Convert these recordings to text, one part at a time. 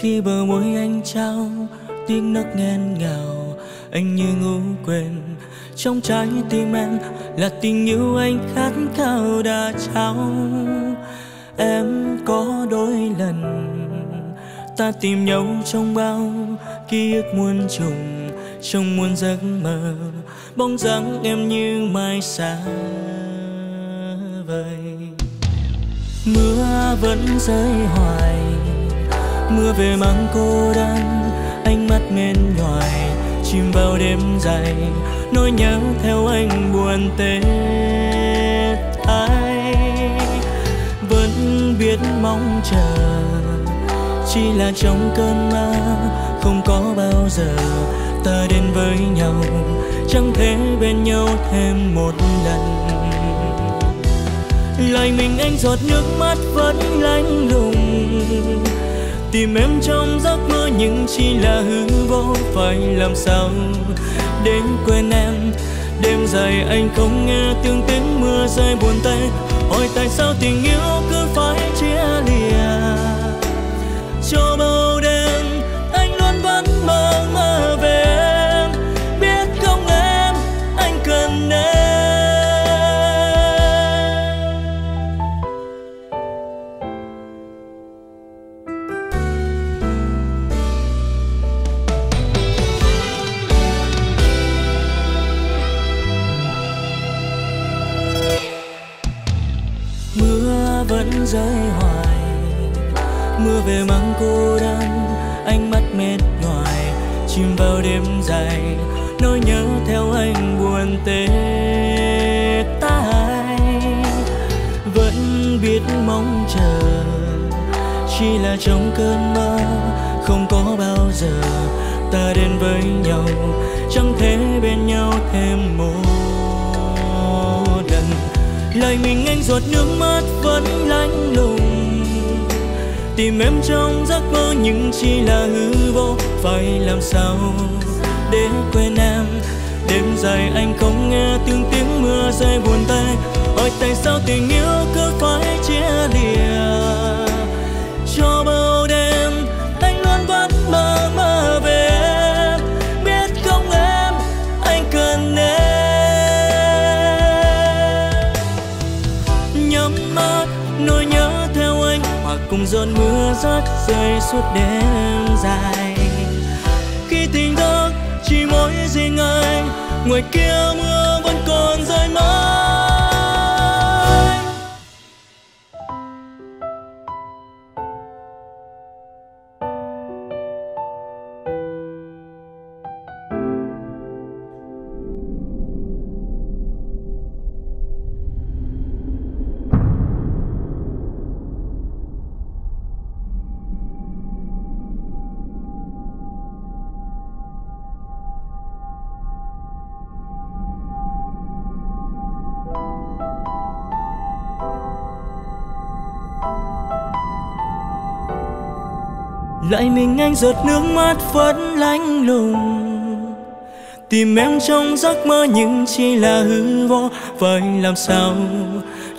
Khi bờ môi anh trao tiếng nước nghẹn ngào, anh như ngủ quên. Trong trái tim em là tình yêu anh khát khao đã trao. Em có đôi lần ta tìm nhau trong bao ký ức muôn trùng, trong muôn giấc mơ bóng dáng em như mai xa vời. Mưa vẫn rơi hoài, mưa về mang cô đơn, ánh mắt mệt nhoài chìm vào đêm dài, nỗi nhớ theo anh buồn tê tái. Vẫn biết mong chờ, chỉ là trong cơn mơ không có bao giờ ta đến với nhau, chẳng thể bên nhau thêm một lần. Lại mình anh giọt nước mắt vẫn lạnh lùng, tìm em trong giấc mơ nhưng chỉ là hư vô. Phải làm sao để quên em? Đêm dài anh không nghe tiếng tiếng mưa rơi buồn tê. Hỏi tại sao tình yêu cứ phải chia lìa? Cho bao đêm anh luôn vẫn mơ mơ về em, biết không em, anh cần em. Mưa vẫn rơi hoài, mưa về mang cô đơn, ánh mắt mệt nhoài chìm vào đêm dài, nỗi nhớ theo anh buồn tê tái. Vẫn biết mong chờ, chỉ là trong cơn mơ không có bao giờ ta đến với nhau, chẳng thể bên nhau thêm một lần. Lời mình anh giọt nước mắt vẫn lạnh lùng, tìm em trong giấc mơ nhưng chỉ là hư vô. Phải làm sao để quên em? Đêm dài anh không nghe tiếng mưa rơi buồn tê. Ôi tại sao tình yêu cứ phải chia lìa? Cho bao đêm anh luôn vẫn mơ mơ về em, biết không em, anh cần em. Nhắm mắt nỗi nhớ theo anh hoặc cùng giọt mưa rớt rơi suốt đêm dài. Khi tình giấc chỉ mỗi riêng anh, ngoài kia mưa vẫn còn rơi mãi. Lại mình anh giọt nước mắt vẫn lạnh lùng, tìm em trong giấc mơ nhưng chỉ là hư vô. Phải làm sao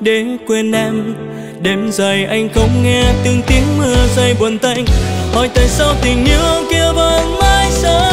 để quên em? Đêm dài anh không nghe tiếng mưa rơi buồn tênh. Hỏi tại sao tình yêu kia vẫn mãi xa?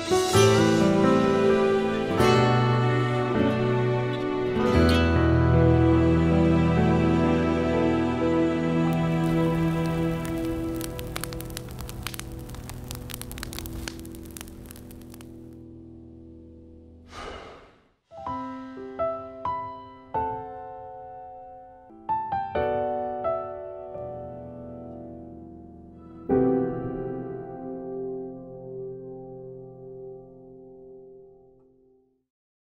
Thank you.